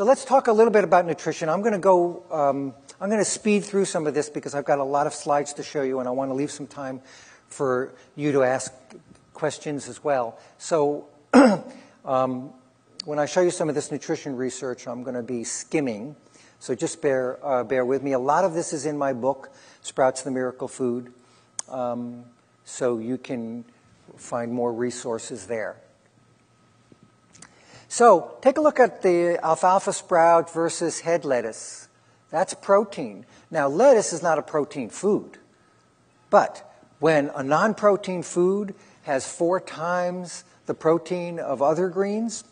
So let's talk a little bit about nutrition. I'm going to go, I'm going to speed through some of this because I've got a lot of slides to show you, and I want to leave some time for you to ask questions as well. So when I show you some of this nutrition research, I'm going to be skimming. So just bear with me. A lot of this is in my book, Sprouts: The Miracle Food. So you can find more resources there. So take a look at the alfalfa sprout versus head lettuce. That's protein. Now, lettuce is not a protein food. But when a non-protein food has 4 times the protein of other greens,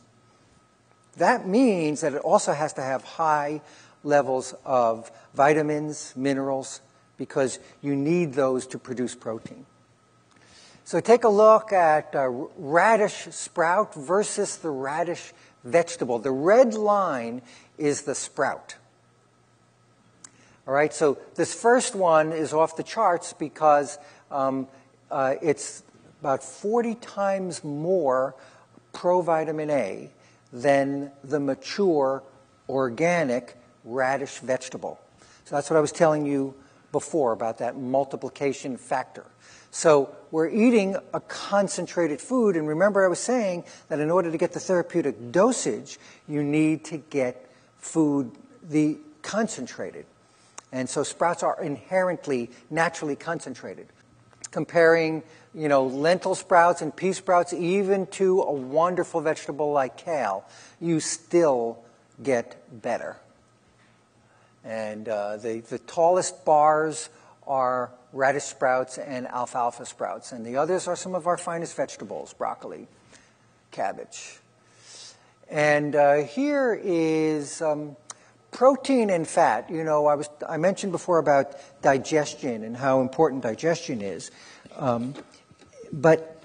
that means that it also has to have high levels of vitamins, minerals, because you need those to produce protein. So take a look at radish sprout versus the radish vegetable. The red line is the sprout. All right, so this first one is off the charts because it's about 40 times more provitamin A than the mature organic radish vegetable. So that's what I was telling you before about that multiplication factor. So we're eating a concentrated food, and remember I was saying that in order to get the therapeutic dosage, you need to get food concentrated. And so sprouts are inherently, naturally concentrated. Comparing, you know, lentil sprouts and pea sprouts even to a wonderful vegetable like kale, you still get better. And the tallest bars are radish sprouts and alfalfa sprouts, and the others are some of our finest vegetables, broccoli, cabbage. And here is protein and fat. You know, I mentioned before about digestion and how important digestion is. But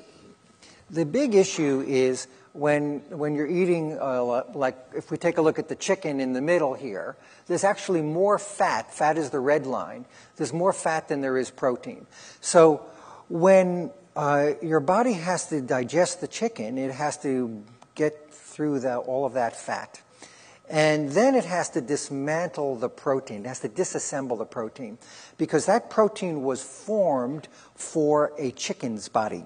the big issue is when you're eating, like if we take a look at the chicken in the middle here, there's actually more fat. Fat is the red line. There's more fat than there is protein. So when your body has to digest the chicken, it has to get through all of that fat. And then it has to dismantle the protein. It has to disassemble the protein because that protein was formed for a chicken's body.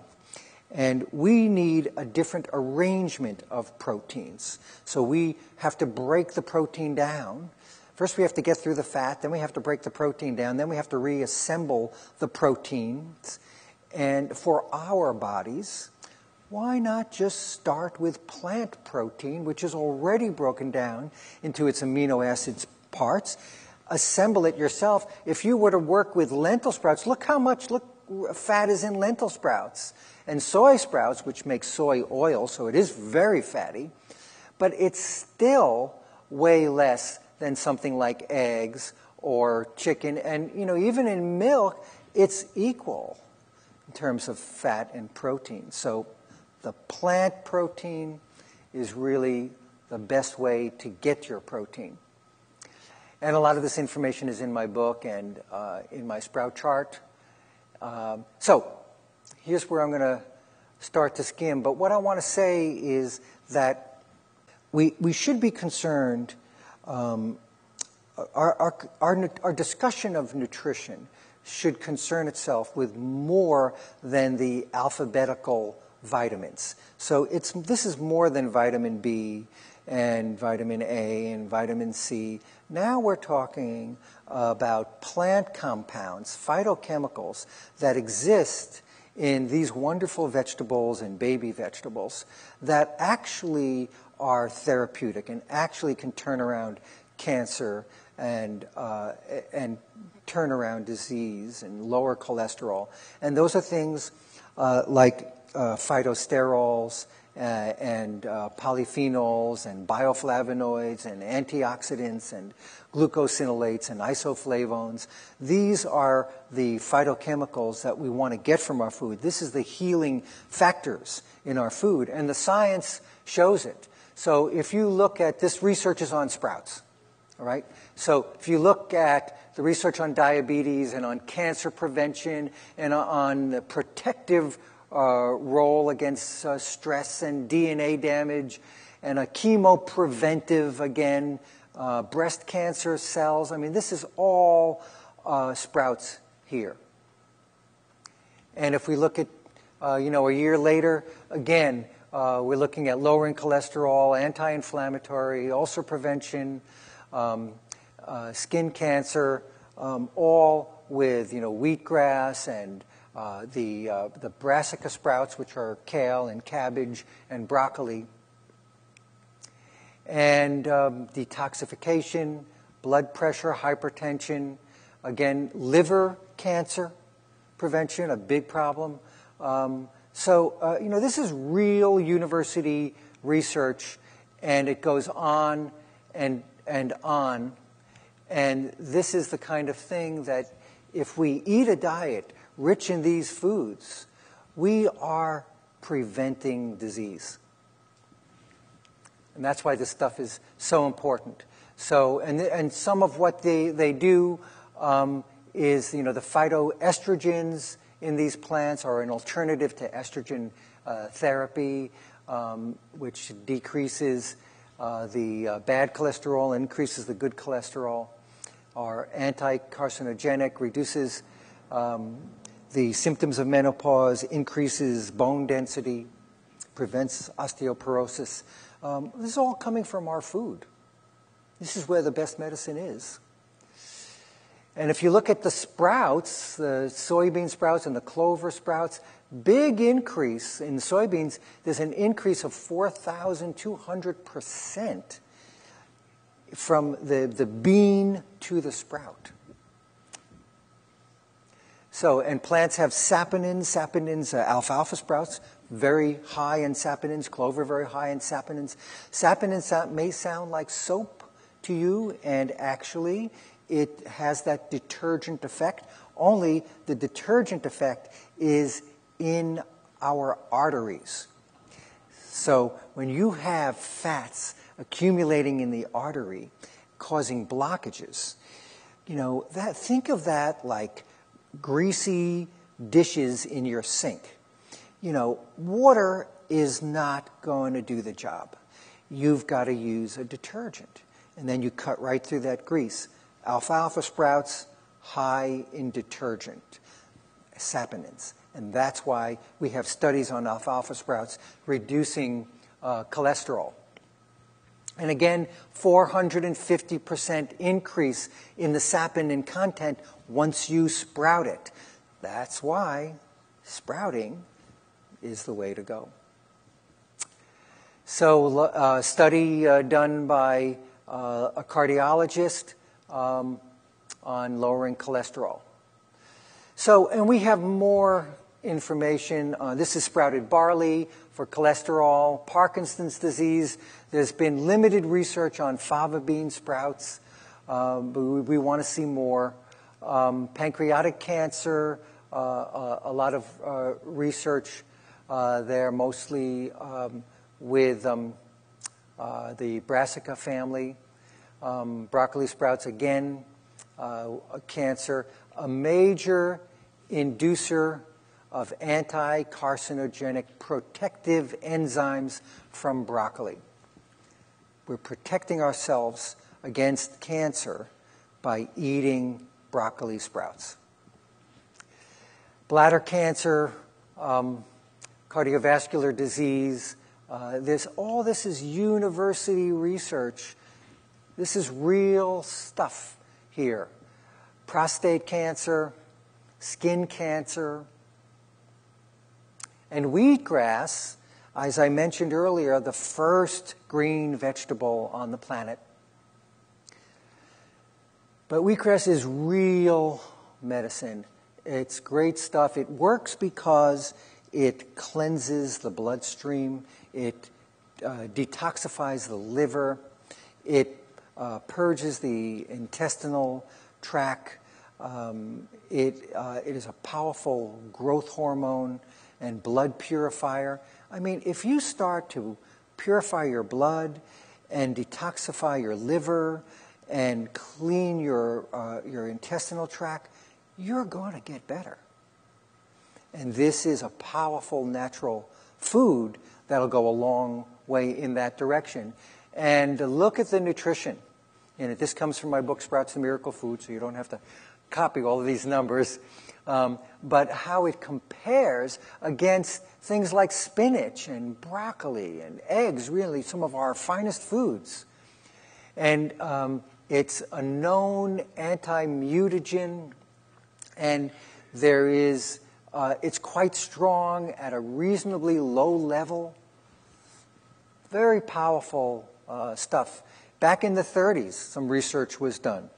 And we need a different arrangement of proteins. So we have to break the protein down. First we have to get through the fat, then we have to break the protein down, then we have to reassemble the proteins. And for our bodies, why not just start with plant protein, which is already broken down into its amino acids parts? Assemble it yourself. If you were to work with lentil sprouts, look how much fat is in lentil sprouts and soy sprouts, which make soy oil, so it is very fatty, but it's still way less than something like eggs or chicken. And, you know, even in milk, it's equal in terms of fat and protein. So the plant protein is really the best way to get your protein. And a lot of this information is in my book and in my sprout chart. So here's where I'm going to start to skim. But what I want to say is that we should be concerned. Our discussion of nutrition should concern itself with more than the alphabetical vitamins. So this is more than vitamin B and vitamin A and vitamin C. Now we're talking about plant compounds, phytochemicals that exist in these wonderful vegetables and baby vegetables that actually are therapeutic and actually can turn around cancer and turn around disease and lower cholesterol. And those are things like phytosterols and polyphenols and bioflavonoids and antioxidants and glucosinolates and isoflavones. These are the phytochemicals that we want to get from our food. This is the healing factors in our food, and the science shows it. So if you look at this, research is on sprouts, all right? So if you look at the research on diabetes and on cancer prevention and on the protective role against stress and DNA damage and a chemopreventive, again, breast cancer cells. I mean, this is all Sprouts here. And if we look at, you know, a year later, again, we're looking at lowering cholesterol, anti-inflammatory, ulcer prevention, skin cancer, all with, you know, wheatgrass and the brassica sprouts, which are kale and cabbage and broccoli, and detoxification, blood pressure, hypertension, again, liver cancer prevention, a big problem. So you know, this is real university research, and it goes on and on. And this is the kind of thing that if we eat a diet rich in these foods, we are preventing disease. And that's why this stuff is so important. So, and some of what they do is, you know, the phytoestrogens in these plants are an alternative to estrogen therapy, which decreases the bad cholesterol, increases the good cholesterol, are anti-carcinogenic, reduces the symptoms of menopause, increases bone density, prevents osteoporosis. This is all coming from our food. This is where the best medicine is. And if you look at the sprouts, the soybean sprouts and the clover sprouts, big increase in soybeans. There's an increase of 4,200% from the bean to the sprout. So, and plants have saponins. Saponins, alfalfa sprouts, very high in saponins. Clover, very high in saponins. Saponins may sound like soap to you, and actually it has that detergent effect, only the detergent effect is in our arteries. So when you have fats accumulating in the artery, causing blockages, you know, that, think of that like greasy dishes in your sink. You know, water is not going to do the job. You've got to use a detergent, and then you cut right through that grease. Alfalfa sprouts, high in detergent, saponins. And that's why we have studies on alfalfa sprouts reducing cholesterol. And again, 450% increase in the saponin content once you sprout it. That's why sprouting is the way to go. So a study done by a cardiologist on lowering cholesterol. So, and we have more information. This is sprouted barley for cholesterol, Parkinson's disease. There's been limited research on fava bean sprouts, but we want to see more. Pancreatic cancer, a lot of research there, mostly with the brassica family. Broccoli sprouts, again, cancer, a major inducer of anti-carcinogenic protective enzymes from broccoli. We're protecting ourselves against cancer by eating broccoli sprouts. Bladder cancer, cardiovascular disease, all this is university research. This is real stuff here. Prostate cancer, skin cancer, and wheatgrass, as I mentioned earlier, the first green vegetable on the planet. But wheatgrass is real medicine. It's great stuff. It works because it cleanses the bloodstream. It detoxifies the liver. It purges the intestinal tract. It is a powerful growth hormone and blood purifier. I mean, if you start to purify your blood and detoxify your liver and clean your intestinal tract, you're going to get better. And this is a powerful natural food that'll go a long way in that direction. And look at the nutrition in it. This comes from my book, Sprouts: The Miracle Food, so you don't have to copy all of these numbers. But how it compares against things like spinach and broccoli and eggs, really some of our finest foods. And it's a known anti-mutagen, and there is, it's quite strong at a reasonably low level. Very powerful stuff. Back in the 30s, some research was done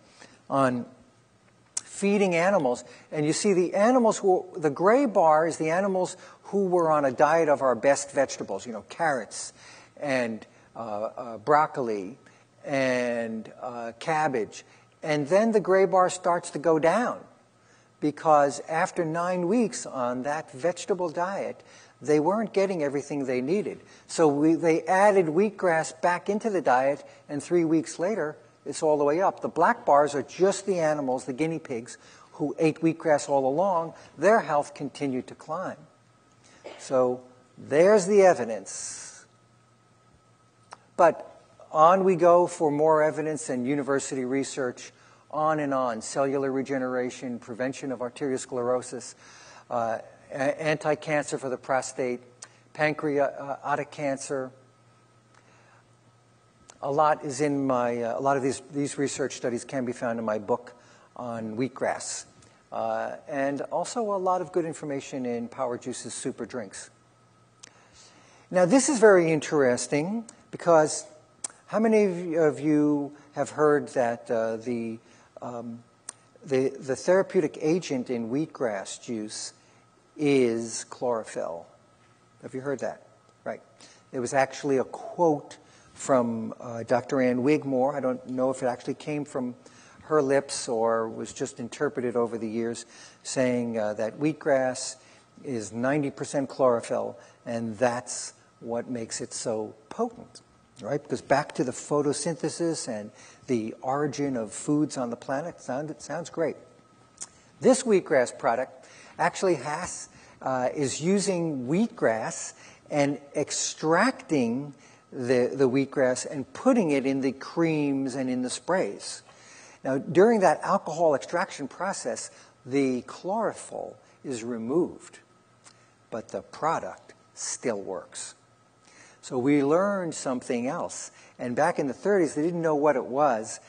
on feeding animals, and you see the animals who, the gray bar is the animals who were on a diet of our best vegetables, you know, carrots and broccoli and cabbage. And then the gray bar starts to go down, because after 9 weeks on that vegetable diet, they weren't getting everything they needed. So they added wheatgrass back into the diet, and 3 weeks later, it's all the way up. The black bars are just the animals, the guinea pigs, who ate wheatgrass all along. Their health continued to climb. So there's the evidence. But on we go for more evidence and university research, on and on. Cellular regeneration, prevention of arteriosclerosis, anti-cancer for the prostate, pancreatic cancer. A lot is in my, a lot of these research studies can be found in my book on wheatgrass. And also a lot of good information in Power Juice's Super Drinks. Now this is very interesting, because how many of you have heard that the therapeutic agent in wheatgrass juice is chlorophyll? Have you heard that? Right. It was actually a quote from Dr. Ann Wigmore. I don't know if it actually came from her lips or was just interpreted over the years, saying that wheatgrass is 90% chlorophyll, and that's what makes it so potent, right? Because back to the photosynthesis and the origin of foods on the planet, it sounds great. This wheatgrass product actually has, is using wheatgrass and extracting the wheatgrass and putting it in the creams and in the sprays. Now, during that alcohol extraction process, the chlorophyll is removed, but the product still works. So we learned something else. And back in the 30s, they didn't know what it was,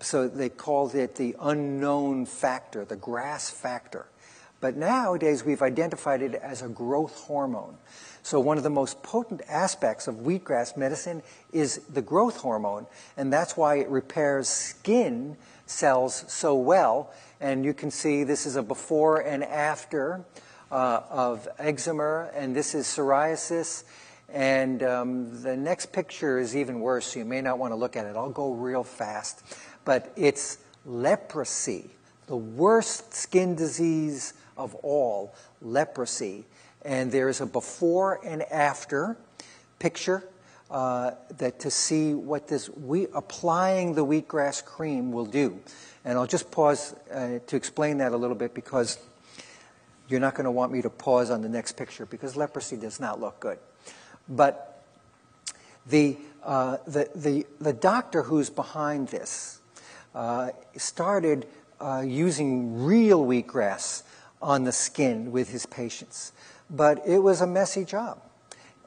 so they called it the unknown factor, the grass factor. But nowadays, we've identified it as a growth hormone. So one of the most potent aspects of wheatgrass medicine is the growth hormone, and that's why it repairs skin cells so well. And you can see this is a before and after of eczema, and this is psoriasis. And the next picture is even worse, so you may not want to look at it. I'll go real fast. But it's leprosy, the worst skin disease of all, leprosy. And there is a before and after picture that to see what this applying the wheatgrass cream will do. And I'll just pause to explain that a little bit, because you're not going to want me to pause on the next picture, because leprosy does not look good. But the doctor who's behind this started using real wheatgrass on the skin with his patients. But it was a messy job.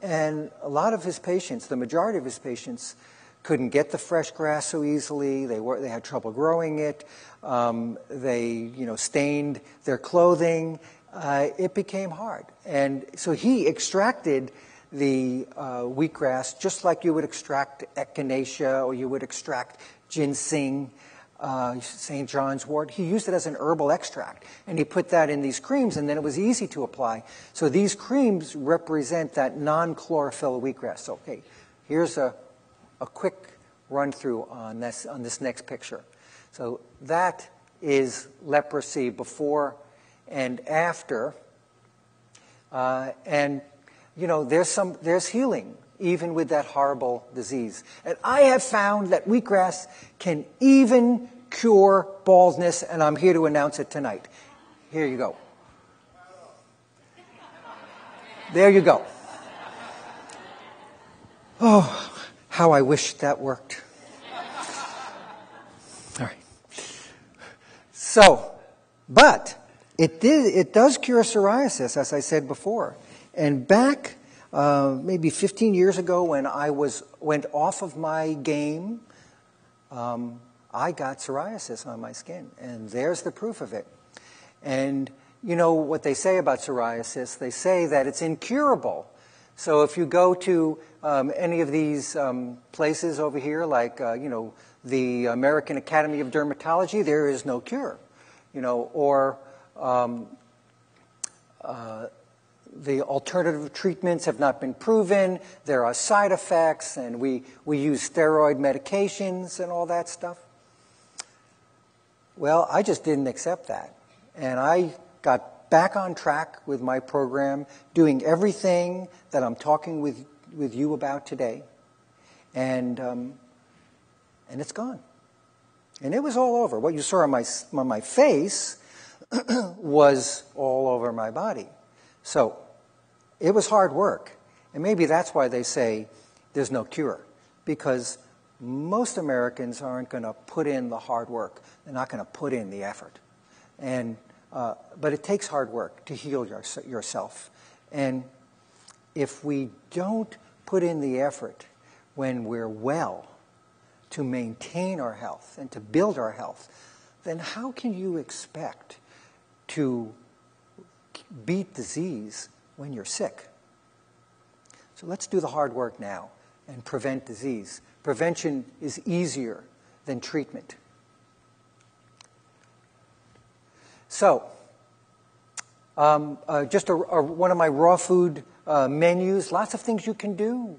And a lot of his patients, the majority of his patients, couldn't get the fresh grass so easily. They had trouble growing it. They stained their clothing. It became hard. And so he extracted the wheatgrass, just like you would extract echinacea or you would extract ginseng, St. John's Wort. He used it as an herbal extract, and he put that in these creams, and then it was easy to apply. So these creams represent that non-chlorophyll wheatgrass. So, okay, here's a quick run-through on this next picture. So that is leprosy before and after, and you know, there's healing, even with that horrible disease. And I have found that wheatgrass can even cure baldness, and I'm here to announce it tonight. Here you go. There you go. Oh, how I wish that worked. All right. So, but it does cure psoriasis, as I said before. And back maybe 15 years ago when I went off of my game, I got psoriasis on my skin. And there's the proof of it. And you know what they say about psoriasis? They say that it's incurable. So if you go to any of these places over here, like you know, the American Academy of Dermatology, there is no cure, you know, or the alternative treatments have not been proven. There are side effects, and we use steroid medications and all that stuff. Well, I just didn't accept that, and I got back on track with my program, doing everything that I'm talking with you about today, and it's gone. And it was all over. What you saw on my face was all over my body. So it was hard work. And maybe that's why they say there's no cure, because most Americans aren't going to put in the hard work. They're not going to put in the effort. And, but it takes hard work to heal yourself. And if we don't put in the effort when we're well to maintain our health and to build our health, then how can you expect to beat disease when you're sick? So let's do the hard work now and prevent disease. Prevention is easier than treatment. So just one of my raw food menus, lots of things you can do.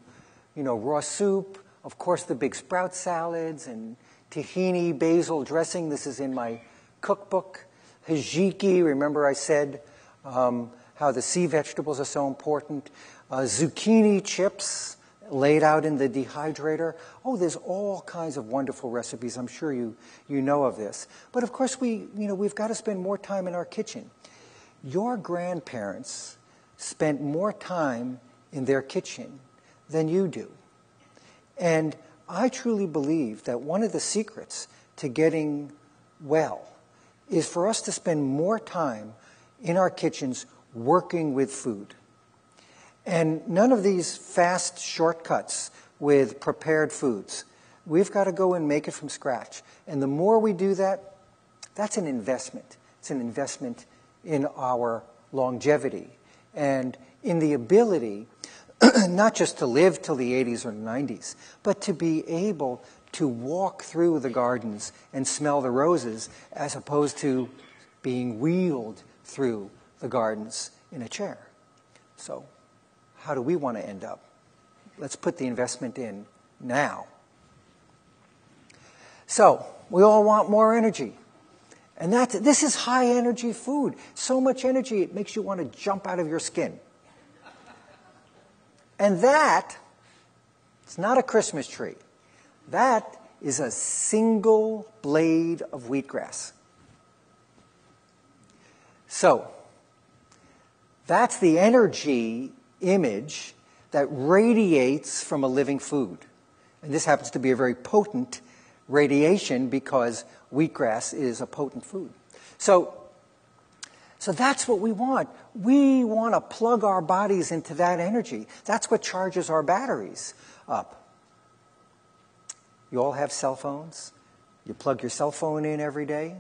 You know, raw soup, of course the big sprout salads, and tahini basil dressing. This is in my cookbook. Hijiki, remember I said how the sea vegetables are so important. Zucchini chips laid out in the dehydrator. Oh, there's all kinds of wonderful recipes. I'm sure you know of this. But of course, we've got to spend more time in our kitchen. Your grandparents spent more time in their kitchen than you do. And I truly believe that one of the secrets to getting well is for us to spend more time in our kitchens working with food. And none of these fast shortcuts with prepared foods. We've got to go and make it from scratch. And the more we do that, that's an investment. It's an investment in our longevity and in the ability not just to live till the 80s or 90s, but to be able to walk through the gardens and smell the roses as opposed to being wheeled through the gardens in a chair. So how do we want to end up? Let's put the investment in now. So we all want more energy. And this is high energy food. So much energy it makes you want to jump out of your skin. And that, it's not a Christmas tree. That is a single blade of wheatgrass. So that's the energy image that radiates from a living food. And this happens to be a very potent radiation because wheatgrass is a potent food. So that's what we want. We want to plug our bodies into that energy. That's what charges our batteries up. You all have cell phones. You plug your cell phone in every day.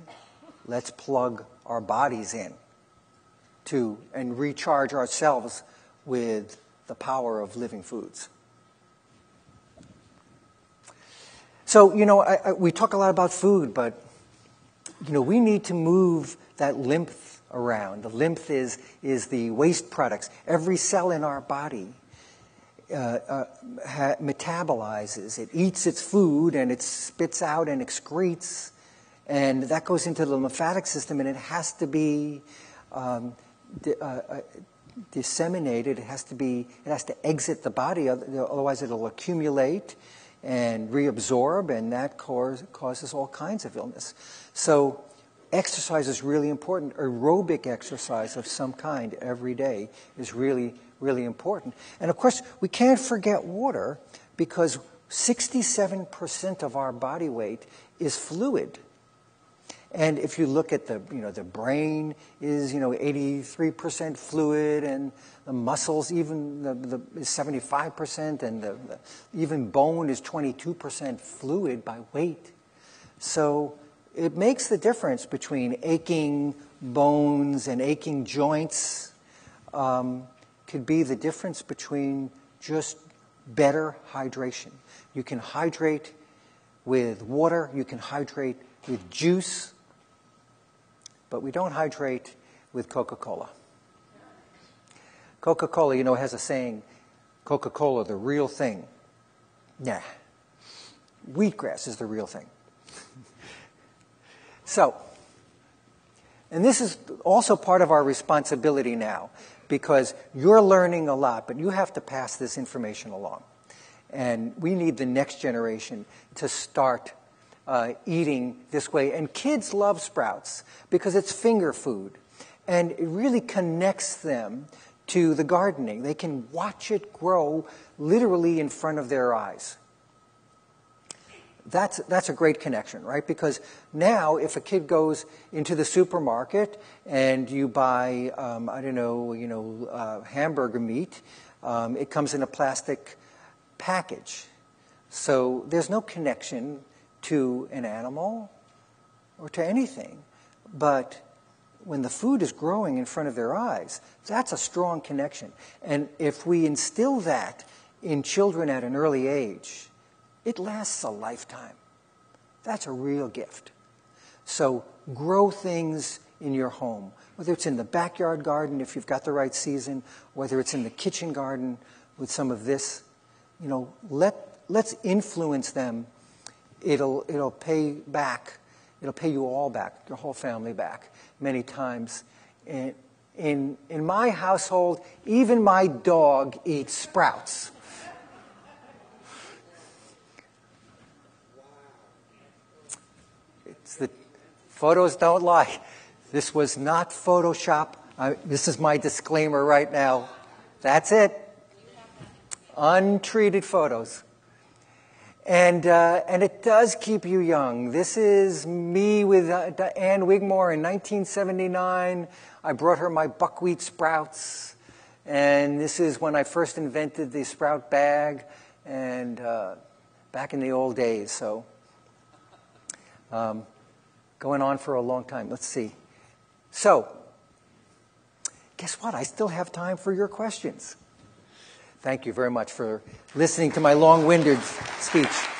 Let's plug our bodies in and recharge ourselves with the power of living foods. So, you know, we talk a lot about food, but, you know, we need to move that lymph around. The lymph is the waste products. Every cell in our body metabolizes. It eats its food, and it spits out and excretes, and that goes into the lymphatic system, and it has to be disseminated. It has to exit the body, otherwise it'll accumulate and reabsorb, and that causes all kinds of illness. So exercise is really important. Aerobic exercise of some kind every day is really, really important. And of course, we can't forget water because 67% of our body weight is fluid. And if you look at the, the brain is, 83% fluid, and the muscles, even is 75%, and the even bone is 22% fluid by weight. So it makes the difference between aching bones and aching joints. Could be the difference between just better hydration. You can hydrate with water, you can hydrate with juice, but we don't hydrate with Coca-Cola. Coca-Cola, has a saying, Coca-Cola, the real thing. Nah. Wheatgrass is the real thing. So, and this is also part of our responsibility now, because you're learning a lot, but you have to pass this information along. And we need the next generation to start eating this way. And kids love Sprouts because it's finger food. And it really connects them to the gardening. They can watch it grow literally in front of their eyes. That's a great connection, right? Because now if a kid goes into the supermarket and you buy, I don't know, hamburger meat, it comes in a plastic package. So there's no connection to an animal or to anything. But when the food is growing in front of their eyes, that's a strong connection. And if we instill that in children at an early age, it lasts a lifetime. That's a real gift. So grow things in your home, whether it's in the backyard garden if you've got the right season, whether it's in the kitchen garden with some of this. Let's influence them. It'll pay back. It'll pay you all back, your whole family back, many times. In my household, even my dog eats Sprouts. The photos don't lie. This was not Photoshop. This is my disclaimer right now. That's it. Untreated photos. And it does keep you young. This is me with Ann Wigmore in 1979. I brought her my buckwheat Sprouts. And this is when I first invented the Sprout bag. And back in the old days, so... going on for a long time. Let's see. So, guess what? I still have time for your questions. Thank you very much for listening to my long-winded speech.